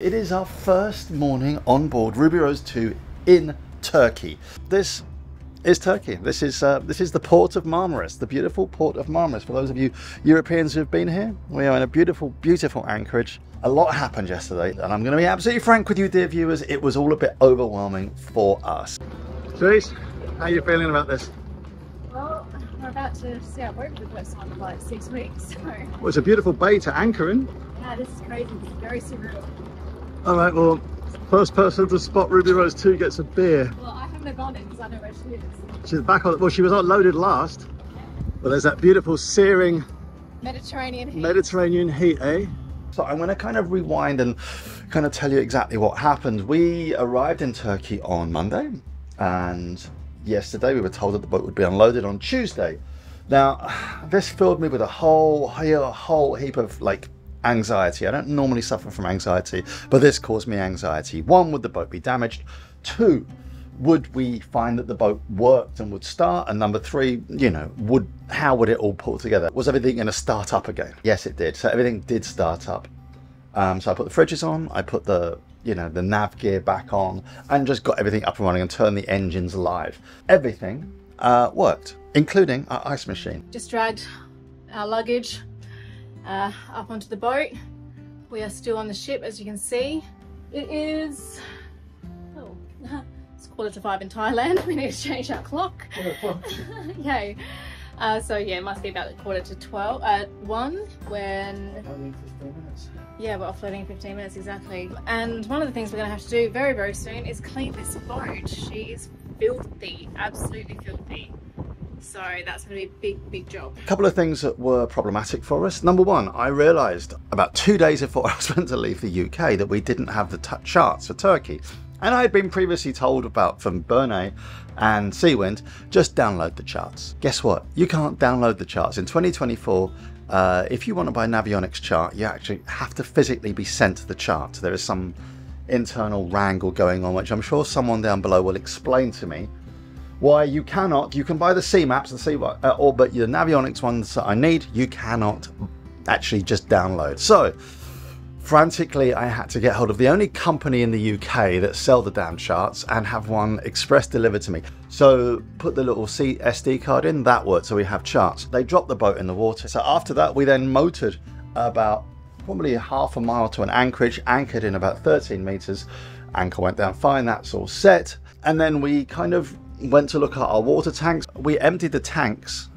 It is our first morning on board Ruby Rose 2 in Turkey. This is Turkey. This is the port of Marmaris, the beautiful port of Marmaris. For those of you Europeans who've been here, we are in a beautiful, beautiful anchorage. A lot happened yesterday, and I'm going to be absolutely frank with you, dear viewers. It was all a bit overwhelming for us. Teresa, how are you feeling about this? Well, we're about to see our work for the first time in like 6 weeks. So. Well, it's a beautiful bay to anchor in. Yeah, this is crazy. It's very surreal. All right, well, first person to spot Ruby Rose 2 gets a beer. Well, I haven't gone in because I know where she is. She's back on, well, she was unloaded last. Yeah. But there's that beautiful searing Mediterranean heat, eh? So I'm going to kind of rewind and kind of tell you exactly what happened. We arrived in Turkey on Monday, and yesterday we were told that the boat would be unloaded on Tuesday. Now, this filled me with a whole heap of, like, anxiety. I don't normally suffer from anxiety, but this caused me anxiety. One, would the boat be damaged? Two, would we find that the boat worked and would start? And number three, you know, how would it all pull together? Was everything going to start up again? Yes, it did. So everything did start up. So I put the fridges on, I put the, you know, the nav gear back on, and just got everything up and running and turned the engines live. Everything worked, including our ice machine. Just dragged our luggage up onto the boat. We are still on the ship, as you can see. It is, oh, it's 4:45 in Thailand. We need to change our clock. Yay. So yeah, it must be about 11:45, 1 when... Offloading 15 minutes. Yeah, we're offloading in 15 minutes, exactly. And one of the things we're gonna have to do very, very soon is clean this boat. She is filthy, absolutely filthy. So that's going to be a big, big job. A couple of things that were problematic for us. Number one, I realised about 2 days before I was meant to leave the UK that we didn't have the charts for Turkey. And I had been previously told about from Burnet and Seawind, just download the charts. Guess what? You can't download the charts. In 2024, if you want to buy a Navionics chart, you actually have to physically be sent the chart. There is some internal wrangle going on, which I'm sure someone down below will explain to me. Why you cannot, you can buy the sea maps and see what, or but the Navionics ones that I need, you cannot actually just download. So frantically, I had to get hold of the only company in the UK that sell the damn charts and have one express delivered to me. So put the little SD card in, that worked, so we have charts. They dropped the boat in the water. So after that, we then motored about probably half a mile to an anchorage, anchored in about 13 meters. Anchor went down fine, that's all set. And then we kind of went to look at our water tanks. We emptied the tanks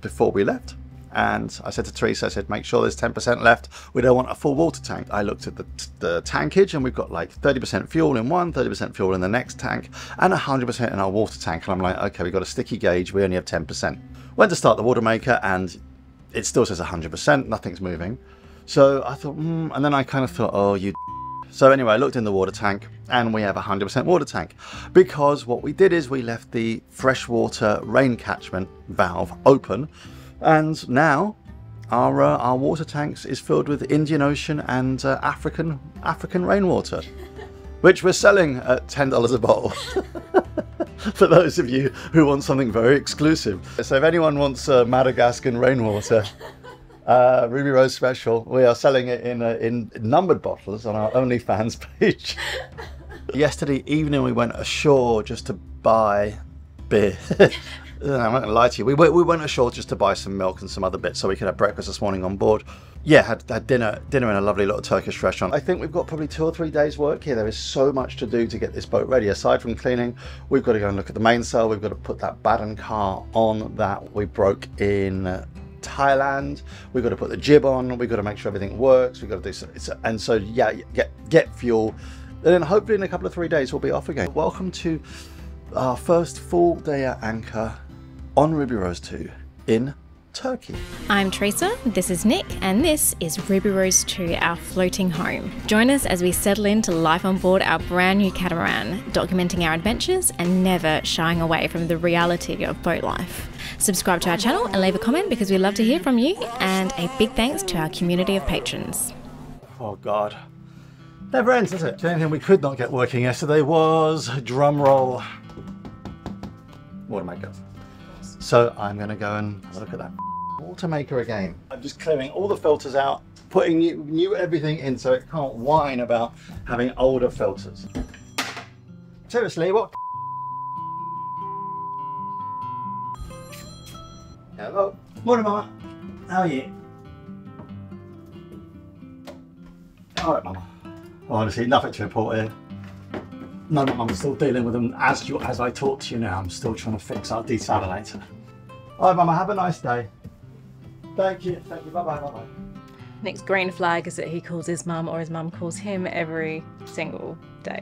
before we left, and I said to Teresa, I said, make sure there's 10% left. We don't want a full water tank. I looked at the tankage, and we've got like 30% fuel in one, 30% fuel in the next tank, and 100% in our water tank. And I'm like, okay, we've got a sticky gauge, we only have 10%. Went to start the water maker, and it still says 100%, nothing's moving. So I thought, and then I kind of thought, oh, you. So anyway, I looked in the water tank, and we have 100% water tank, because what we did is we left the freshwater rain catchment valve open, and now our water tanks is filled with Indian Ocean and African rainwater, which we're selling at $10 a bottle. For those of you who want something very exclusive. So if anyone wants Madagascan rainwater, Ruby Rose special, we are selling it in numbered bottles on our OnlyFans page. Yesterday evening we went ashore just to buy beer. I'm not going to lie to you, we went ashore just to buy some milk and some other bits so we could have breakfast this morning on board. Yeah, had dinner in a lovely little Turkish restaurant. I think we've got probably 2 or 3 days work here. There is so much to do to get this boat ready. Aside from cleaning, we've got to go and look at the mainsail, we've got to put that batten car on that we broke in Thailand, we've got to put the jib on, we've got to make sure everything works, we've got to do so, and so yeah, get fuel, and then hopefully in a couple of 3 days we'll be off again. Welcome to our first full day at anchor on Ruby Rose 2 in Turkey. I'm Teresa, this is Nick, and this is Ruby Rose 2, our floating home. Join us as we settle into life on board our brand new catamaran, documenting our adventures and never shying away from the reality of boat life. Subscribe to our channel and leave a comment because we love to hear from you, and a big thanks to our community of patrons. Oh God, never ends, does it? The only thing we could not get working yesterday was, drum roll, water maker. So I'm gonna go and have a look at that water maker again. I'm just clearing all the filters out, putting new everything in, so it can't whine about having older filters. Seriously, what? Hello. Morning, Mama. How are you? All right, Mama. Honestly, nothing to report here. No, Mum, I'm still dealing with them as I talk to you now. I'm still trying to fix our desalinator. All right, Mama, have a nice day. Thank you. Thank you. Bye-bye. Bye-bye. Nick's green flag is that he calls his mum or his mum calls him every single day.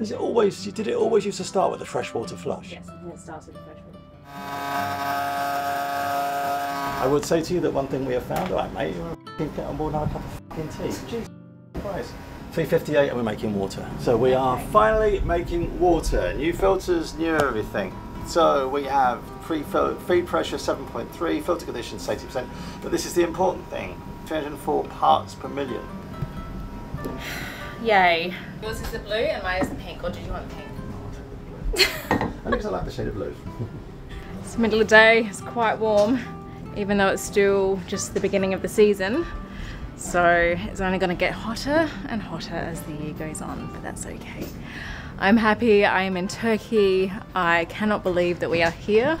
Is it always, did it always used to start with the freshwater flush? Yes, I think it starts with the freshwater flush. I would say to you that one thing we have found, all right, mate, you're going to get on board and have a cup of fucking tea. Jesus Christ. 358 and we're making water. So we are finally making water. New filters, new everything. So we have feed pressure 7.3, filter condition 80%. But this is the important thing, 304 parts per million. Yay. Yours is the blue and mine is the pink, or did you want the pink? No, I'll take the blue. I think I like the shade of blue. It's the middle of the day, it's quite warm, even though it's still just the beginning of the season. So it's only going to get hotter and hotter as the year goes on, but that's okay. I'm happy. I am in Turkey. I cannot believe that we are here.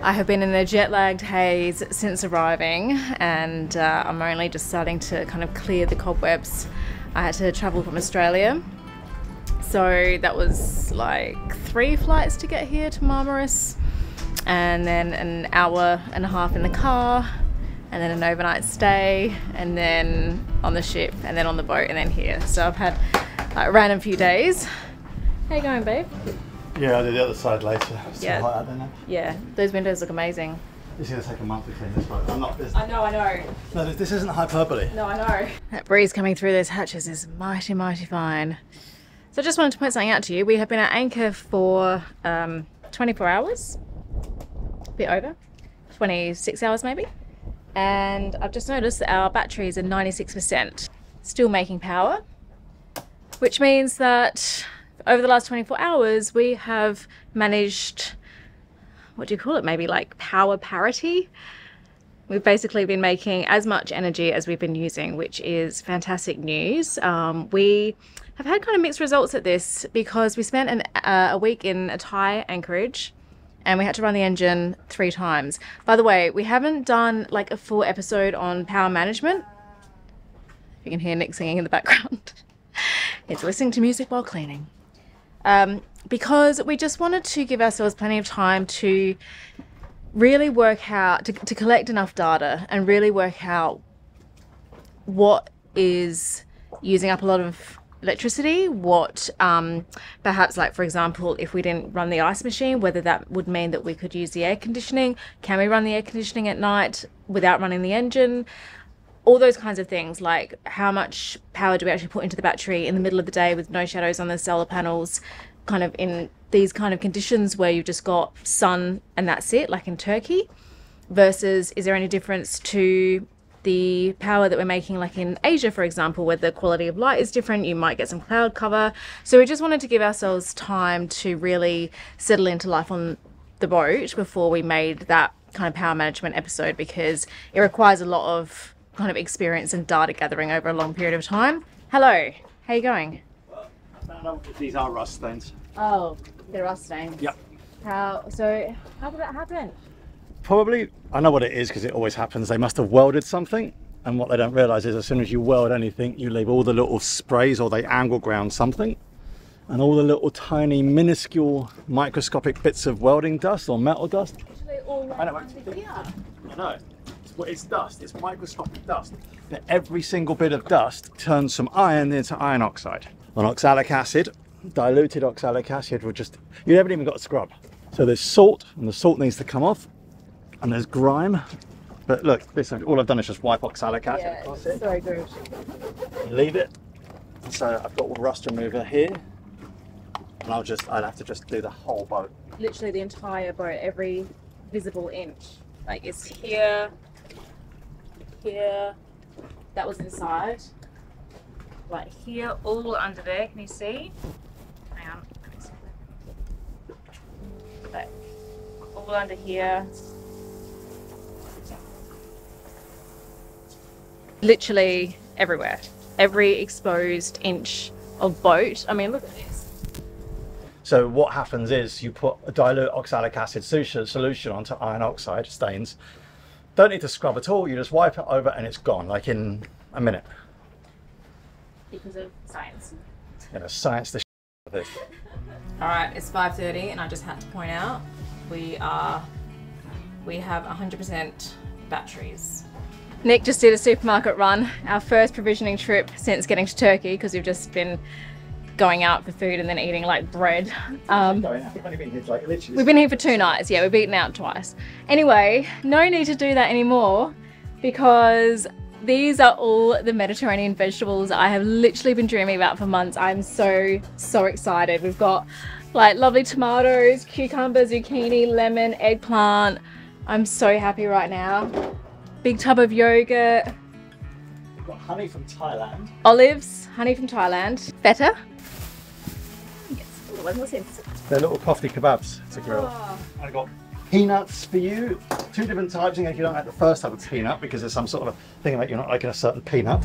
I have been in a jet-lagged haze since arriving, and I'm only just starting to kind of clear the cobwebs. I had to travel from Australia, so that was like 3 flights to get here to Marmaris, and then an hour and a half in the car, and then an overnight stay, and then on the ship, and then on the boat, and then here. So I've had a random few days. How you going, babe? Yeah, I'll do the other side later. It's yeah. Hot out there now. Yeah, those windows look amazing. This is going to take a month to clean this boat. I'm not busy. I know, I know. No, this isn't hyperbole. No, I know. That breeze coming through those hatches is mighty, mighty fine. So I just wanted to point something out to you. We have been at anchor for 24 hours, a bit over, 26 hours maybe. And I've just noticed that our batteries are 96%, still making power, which means that over the last 24 hours we have managed, what do you call it, maybe like power parity. We've basically been making as much energy as we've been using, which is fantastic news. We have had kind of mixed results at this because we spent a week in a Thai anchorage, and we had to run the engine 3 times. By the way, we haven't done like a full episode on power management. You can hear Nick singing in the background. He's listening to music while cleaning. Because we just wanted to give ourselves plenty of time to really work out, to collect enough data and really work out what is using up a lot of electricity, what perhaps, like for example, if we didn't run the ice machine, whether that would mean that we could use the air conditioning. Can we run the air conditioning at night without running the engine? All those kinds of things, like how much power do we actually put into the battery in the middle of the day with no shadows on the solar panels, kind of in these kind of conditions where you've just got sun and that's it, like in Turkey, versus is there any difference to the power that we're making like in Asia, for example, where the quality of light is different, you might get some cloud cover. So we just wanted to give ourselves time to really settle into life on the boat before we made that kind of power management episode, because it requires a lot of kind of experience and data gathering over a long period of time. Hello, how are you going? Well, I found out that these are rust stains. Oh, they're rust stains. Yep. So how did that happen? Probably, I know what it is because it always happens. They must have welded something, and what they don't realise is as soon as you weld anything, you leave all the little sprays, or they angle ground something, and all the little tiny minuscule microscopic bits of welding dust or metal dust. Actually, all I know, I know. It's dust, it's microscopic dust. But every single bit of dust turns some iron into iron oxide. On oxalic acid, diluted oxalic acid will just, you haven't even got a scrub. So there's salt, and the salt needs to come off. And there's grime, but look, this, all I've done is just wipe oxalic acid across it. So good. Leave it. So I've got rust remover here, and I'd have to just do the whole boat. Literally the entire boat, every visible inch. Like it's here, here. That was inside. Like here, all under there. Can you see? Hang on. Let me see. Like all under here. literally everywhere, every exposed inch of boat. I mean, look at this. So what happens is you put a dilute oxalic acid solution onto iron oxide stains. Don't need to scrub at all, you just wipe it over and it's gone, like in a minute. Because of science. Yeah, science the shit of it. Alright, it's 5:30 and I just had to point out we have 100% batteries. Nick just did a supermarket run, our first provisioning trip since getting to Turkey, because we've just been going out for food and then eating like bread. We've been here for 2 nights, yeah, we've eaten out twice. Anyway, no need to do that anymore because these are all the Mediterranean vegetables I have literally been dreaming about for months. I'm so excited. We've got like lovely tomatoes, cucumber, zucchini, lemon, eggplant. I'm so happy right now. Big tub of yogurt. We've got honey from Thailand. Olives, honey from Thailand. Feta. They're little coffee kebabs to grill. Oh. I got peanuts for you. 2 different types in case you don't like the first type of peanut because there's some sort of thing about you not liking a certain peanut.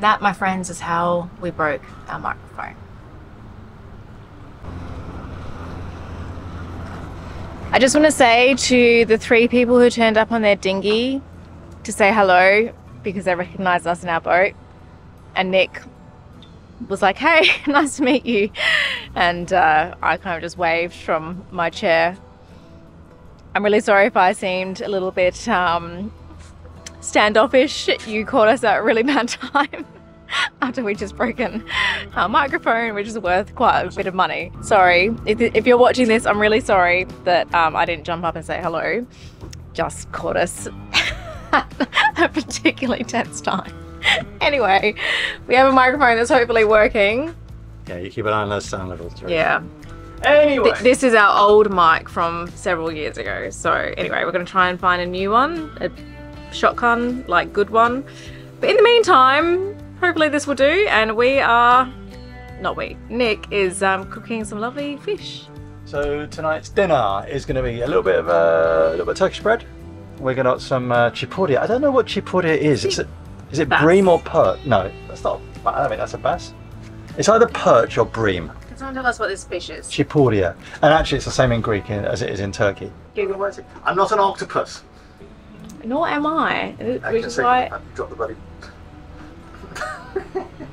That, my friends, is how we broke our microphone. I just want to say to the 3 people who turned up on their dinghy to say hello because they recognised us in our boat, and Nick was like, hey, nice to meet you, and I kind of just waved from my chair. I'm really sorry if I seemed a little bit standoffish. You caught us at a really bad time after we just broken our microphone, which is worth quite a bit of money. Sorry, if you're watching this, I'm really sorry that I didn't jump up and say hello. Just caught us at a particularly tense time. Anyway, we have a microphone that's hopefully working. Yeah, you keep an eye on those sound levels. Yeah. Anyway. This is our old mic from several years ago. So anyway, we're gonna try and find a new one. Shotgun, like good one, but in the meantime hopefully this will do, and Nick is cooking some lovely fish. So tonight's dinner is going to be a little bit of Turkish bread. We're going to have some chipordia. I don't know what chipordia is. Is it bass. Bream or perch? No, that's not, I don't think that's a bass. It's either perch or bream. Can someone tell us what this fish is? Chipordia. And actually it's the same in Greek as it is in Turkey. I'm not an octopus. Nor am I. Which is why I've dropped the bloody.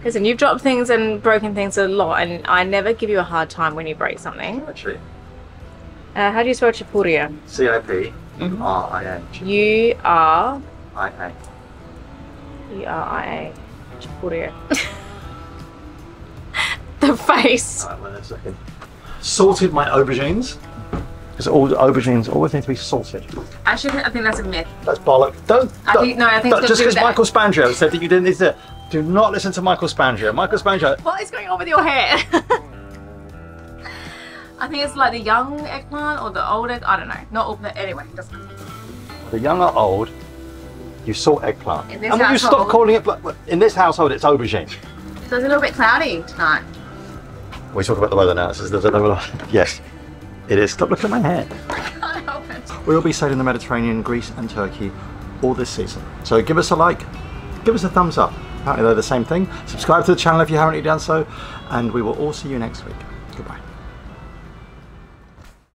Listen, you've dropped things and broken things a lot, and I never give you a hard time when you break something. Actually. How do you spell chipordia? C-I-P-R-I-A. U-R-I-A. U-R-I-A. Chipordia. The face. Alright, wait a second. Salted my aubergines. Because all the aubergines always need to be salted. Actually, I think that's a myth. That's bollock. I think just because Michael Spangio said that you didn't need to. Do not listen to Michael Spangio. Michael Spangio. What is going on with your hair? I think it's like the young eggplant or the old egg. I don't know. Not all. Anyway, it doesn't matter. The young or old, you salt eggplant. And when you stop calling it, in this household, it's aubergine. So it's a little bit cloudy tonight. We talk about the weather now. Yes. It is. Stop looking at my hair. I can't help it. We'll be sailing the Mediterranean, Greece and Turkey all this season. So give us a like, give us a thumbs up. Apparently they're the same thing. Subscribe to the channel if you haven't already done so, and we will all see you next week. Goodbye.